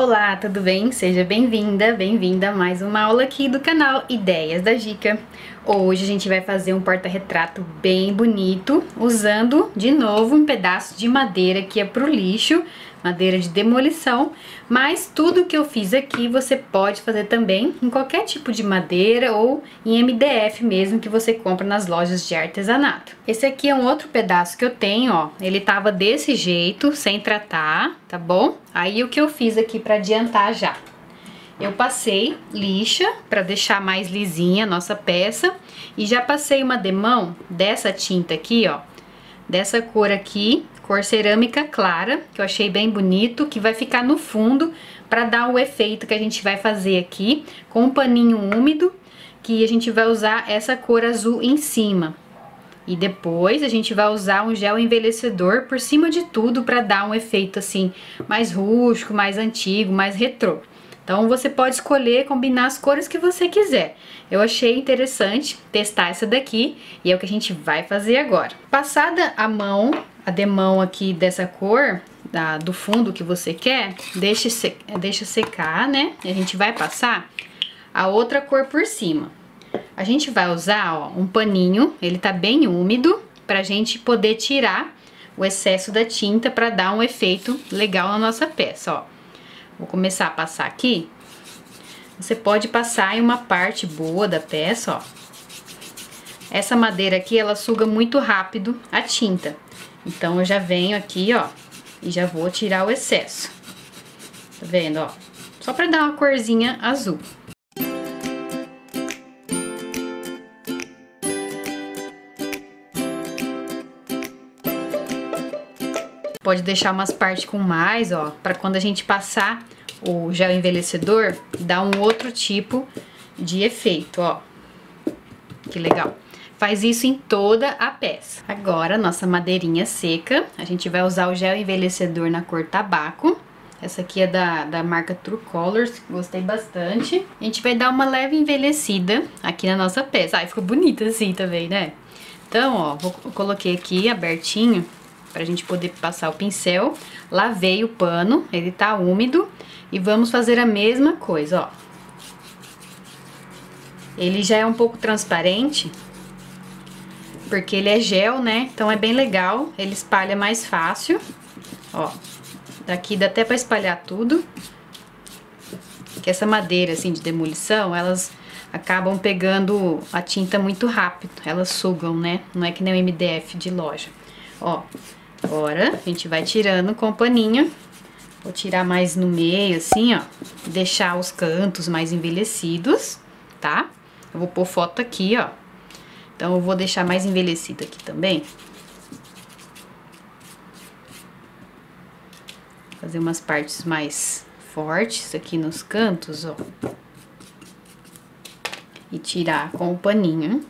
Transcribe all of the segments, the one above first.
Olá, tudo bem? Seja bem-vinda, bem-vinda a mais uma aula aqui do canal Ideias da Gica. Hoje a gente vai fazer um porta-retrato bem bonito, usando de novo um pedaço de madeira que é pro lixo, madeira de demolição, mas tudo que eu fiz aqui você pode fazer também em qualquer tipo de madeira ou em MDF mesmo que você compra nas lojas de artesanato. Esse aqui é um outro pedaço que eu tenho, ó, ele tava desse jeito, sem tratar, tá bom? Aí o que eu fiz aqui pra adiantar já? Eu passei lixa pra deixar mais lisinha a nossa peça e já passei uma demão dessa tinta aqui, ó, dessa cor aqui, cor cerâmica clara, que eu achei bem bonito, que vai ficar no fundo para dar o efeito que a gente vai fazer aqui com um paninho úmido, que a gente vai usar essa cor azul em cima. E depois a gente vai usar um gel envelhecedor por cima de tudo para dar um efeito assim mais rústico, mais antigo, mais retrô. Então, você pode escolher, combinar as cores que você quiser. Eu achei interessante testar essa daqui e é o que a gente vai fazer agora. Passada a mão, a demão aqui dessa cor, do fundo que você quer, deixa secar, né? E a gente vai passar a outra cor por cima. A gente vai usar, ó, um paninho, ele tá bem úmido, pra gente poder tirar o excesso da tinta pra dar um efeito legal na nossa peça, ó. Vou começar a passar aqui. Você pode passar em uma parte boa da peça, ó. Essa madeira aqui, ela suga muito rápido a tinta. Então, eu já venho aqui, ó, e já vou tirar o excesso. Tá vendo, ó? Só pra dar uma corzinha azul. Pode deixar umas partes com mais, ó, pra quando a gente passar o gel envelhecedor, dar um outro tipo de efeito, ó. Que legal. Faz isso em toda a peça. Agora, nossa madeirinha seca, a gente vai usar o gel envelhecedor na cor tabaco. Essa aqui é da marca True Colors, gostei bastante. A gente vai dar uma leve envelhecida aqui na nossa peça. Ai, ficou bonita assim também, né? Então, ó, eu coloquei aqui abertinho, pra gente poder passar o pincel. Lavei o pano, ele tá úmido, e vamos fazer a mesma coisa, ó. Ele já é um pouco transparente, porque ele é gel, né? Então é bem legal, ele espalha mais fácil, ó. Daqui dá até pra espalhar tudo, que essa madeira, assim, de demolição, elas acabam pegando a tinta muito rápido, elas sugam, né? Não é que nem o MDF de loja. Ó, agora a gente vai tirando com o paninho. Vou tirar mais no meio, assim, ó. Deixar os cantos mais envelhecidos, tá? Eu vou pôr foto aqui, ó. Então, eu vou deixar mais envelhecido aqui também. Fazer umas partes mais fortes aqui nos cantos, ó. E tirar com o paninho.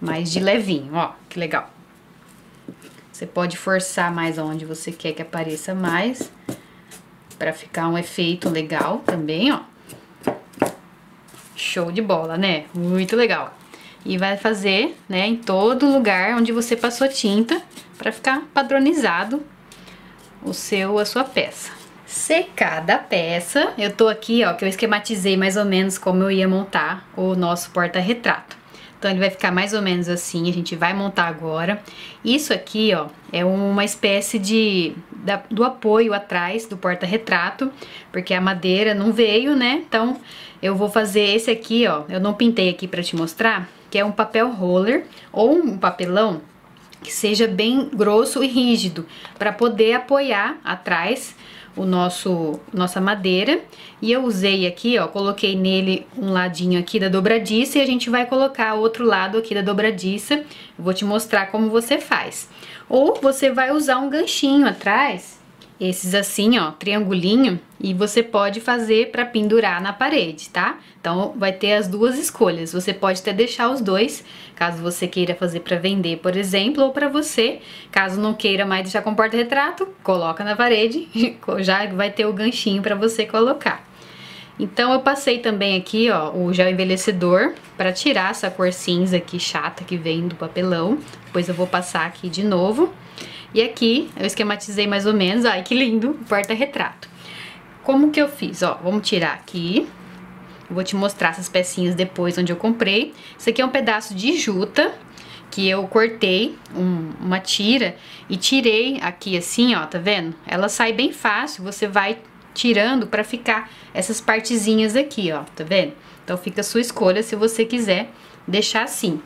Mais de levinho, ó. Que legal. Você pode forçar mais onde você quer que apareça mais, pra ficar um efeito legal também, ó. Show de bola, né? Muito legal. E vai fazer, né, em todo lugar onde você passou tinta, pra ficar padronizado a sua peça. Secada a peça, eu tô aqui, ó, que eu esquematizei mais ou menos como eu ia montar o nosso porta-retrato. Então, ele vai ficar mais ou menos assim, a gente vai montar agora. Isso aqui, ó, é uma espécie do apoio atrás do porta-retrato, porque a madeira não veio, né? Então, eu vou fazer esse aqui, ó, eu não pintei aqui pra te mostrar, que é um papel roller ou um papelão que seja bem grosso e rígido, pra poder apoiar atrás o nossa madeira. E eu usei aqui, ó, coloquei nele um ladinho aqui da dobradiça e a gente vai colocar outro lado aqui da dobradiça. Eu vou te mostrar como você faz. Ou você vai usar um ganchinho atrás, esses assim, ó, triangulinho, e você pode fazer pra pendurar na parede, tá? Então, vai ter as duas escolhas. Você pode até deixar os dois, caso você queira fazer pra vender, por exemplo, ou pra você, caso não queira mais deixar com porta-retrato, coloca na parede, já vai ter o ganchinho pra você colocar. Então, eu passei também aqui, ó, o gel envelhecedor pra tirar essa cor cinza aqui chata que vem do papelão. Depois eu vou passar aqui de novo. E aqui eu esquematizei mais ou menos, ai que lindo, o porta-retrato. Como que eu fiz? Ó, vamos tirar aqui. Eu vou te mostrar essas pecinhas depois onde eu comprei. Isso aqui é um pedaço de juta que eu cortei uma tira e tirei aqui assim, ó, tá vendo? Ela sai bem fácil, você vai tirando pra ficar essas partezinhas aqui, ó, tá vendo? Então fica a sua escolha se você quiser deixar assim.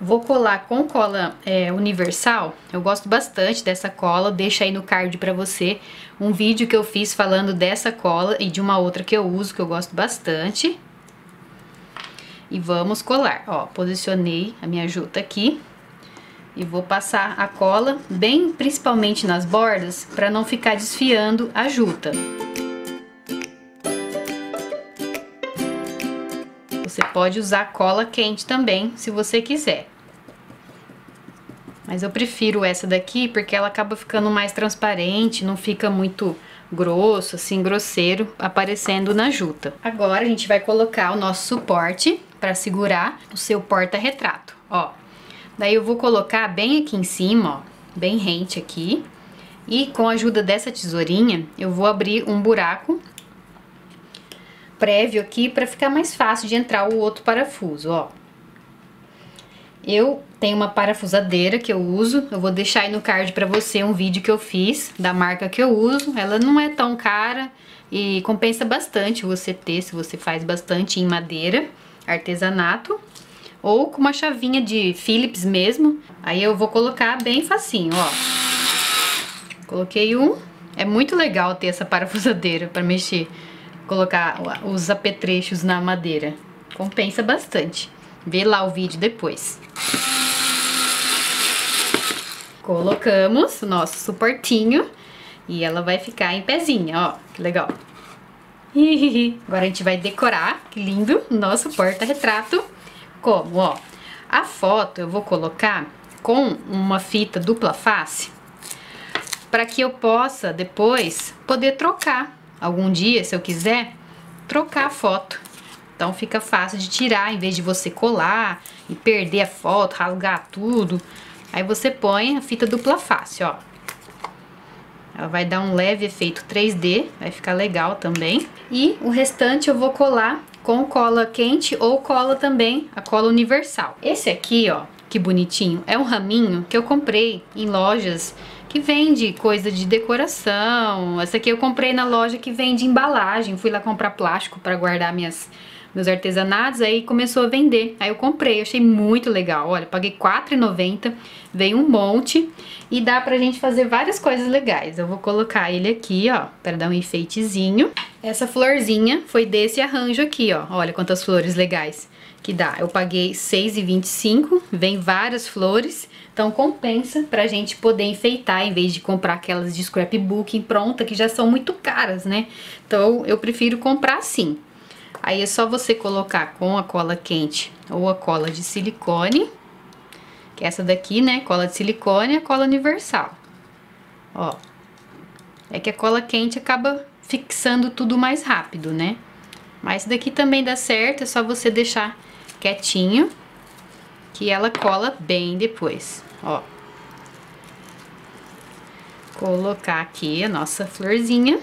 Vou colar com cola universal, eu gosto bastante dessa cola, deixa aí no card pra você um vídeo que eu fiz falando dessa cola e de uma outra que eu uso, que eu gosto bastante. E vamos colar, ó, posicionei a minha juta aqui e vou passar a cola bem principalmente nas bordas pra não ficar desfiando a juta. Você pode usar cola quente também, se você quiser. Mas eu prefiro essa daqui porque ela acaba ficando mais transparente, não fica muito grosso, assim, grosseiro, aparecendo na juta. Agora a gente vai colocar o nosso suporte para segurar o seu porta-retrato, ó. Daí eu vou colocar bem aqui em cima, ó, bem rente aqui. E com a ajuda dessa tesourinha, eu vou abrir um buraco prévio aqui para ficar mais fácil de entrar o outro parafuso, ó. Eu tenho uma parafusadeira que eu uso, eu vou deixar aí no card pra você um vídeo que eu fiz da marca que eu uso. Ela não é tão cara e compensa bastante você ter, se você faz bastante em madeira, artesanato, ou com uma chavinha de Phillips mesmo. Aí eu vou colocar bem facinho, ó. Coloquei um, é muito legal ter essa parafusadeira pra mexer. Colocar os apetrechos na madeira, compensa bastante. Vê lá o vídeo depois. Colocamos o nosso suportinho e ela vai ficar em pezinha, ó, que legal. Agora a gente vai decorar, que lindo, nosso porta-retrato. Como, ó, a foto eu vou colocar com uma fita dupla face para que eu possa depois poder trocar. Algum dia, se eu quiser, trocar a foto. Então fica fácil de tirar, em vez de você colar e perder a foto, rasgar tudo. Aí você põe a fita dupla face, ó. Ela vai dar um leve efeito 3D, vai ficar legal também. E o restante eu vou colar com cola quente ou cola também, a cola universal. Esse aqui, ó, que bonitinho, é um raminho que eu comprei em lojas que vende coisa de decoração. Essa aqui eu comprei na loja que vende embalagem, fui lá comprar plástico para guardar meus artesanatos, aí começou a vender, aí eu comprei, eu achei muito legal, olha, paguei R$4,90, veio um monte e dá pra gente fazer várias coisas legais. Eu vou colocar ele aqui, ó, para dar um enfeitezinho. Essa florzinha foi desse arranjo aqui, ó, olha quantas flores legais que dá. Eu paguei R$6,25, vem várias flores, então compensa pra gente poder enfeitar em vez de comprar aquelas de scrapbooking pronta que já são muito caras, né? Então eu prefiro comprar assim. Aí é só você colocar com a cola quente ou a cola de silicone, que é essa daqui, né? Cola de silicone e a cola universal. Ó, é que a cola quente acaba fixando tudo mais rápido, né? Mas daqui também dá certo, é só você deixar quietinho, que ela cola bem depois, ó. Colocar aqui a nossa florzinha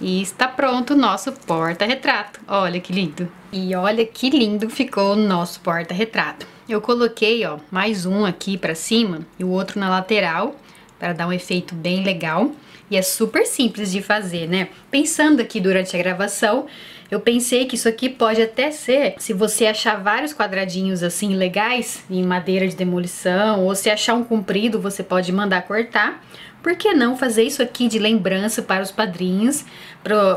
e está pronto o nosso porta-retrato, olha que lindo. E olha que lindo ficou o nosso porta-retrato. Eu coloquei, ó, mais um aqui pra cima e o outro na lateral, para dar um efeito bem legal. E é super simples de fazer, né? Pensando aqui durante a gravação, eu pensei que isso aqui pode até ser, se você achar vários quadradinhos assim legais, em madeira de demolição, ou se achar um comprido, você pode mandar cortar. Por que não fazer isso aqui de lembrança para os padrinhos,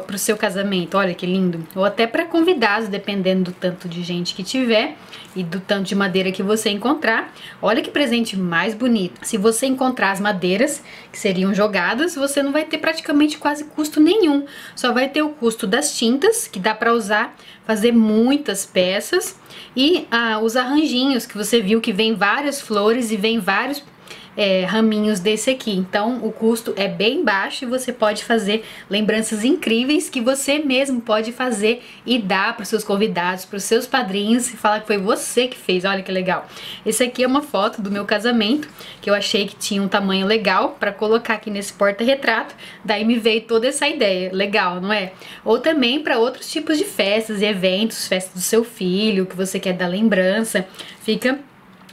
pro seu casamento? Olha que lindo! Ou até para convidados, dependendo do tanto de gente que tiver e do tanto de madeira que você encontrar. Olha que presente mais bonito! Se você encontrar as madeiras que seriam jogadas, você não vai ter praticamente quase custo nenhum, só vai ter o custo das tintas, que dá para usar, fazer muitas peças, e os arranjinhos que você viu que vem várias flores e vem vários raminhos desse aqui. Então o custo é bem baixo e você pode fazer lembranças incríveis que você mesmo pode fazer e dar para os seus convidados, para os seus padrinhos e falar que foi você que fez. Olha que legal. Esse aqui é uma foto do meu casamento que eu achei que tinha um tamanho legal para colocar aqui nesse porta-retrato. Daí me veio toda essa ideia. Legal, não é? Ou também para outros tipos de festas e eventos, festa do seu filho, que você quer dar lembrança. Fica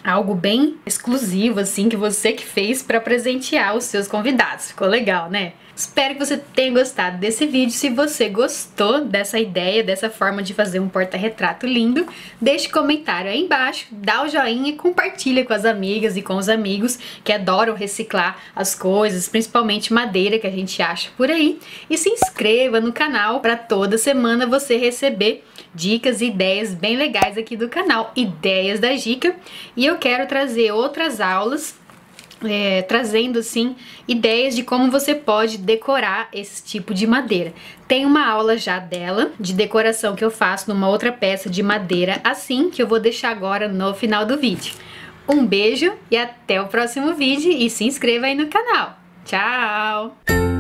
algo bem exclusivo, assim, que você que fez para presentear os seus convidados. Ficou legal, né? Espero que você tenha gostado desse vídeo. Se você gostou dessa ideia, dessa forma de fazer um porta-retrato lindo, deixe um comentário aí embaixo, dá o joinha e compartilha com as amigas e com os amigos que adoram reciclar as coisas, principalmente madeira que a gente acha por aí. E se inscreva no canal para toda semana você receber dicas e ideias bem legais aqui do canal Ideias da Gica. E eu quero trazer outras aulas trazendo assim ideias de como você pode decorar esse tipo de madeira. Tem uma aula já dela, de decoração, que eu faço numa outra peça de madeira assim, que eu vou deixar agora no final do vídeo. Um beijo e até o próximo vídeo, e se inscreva aí no canal. Tchau!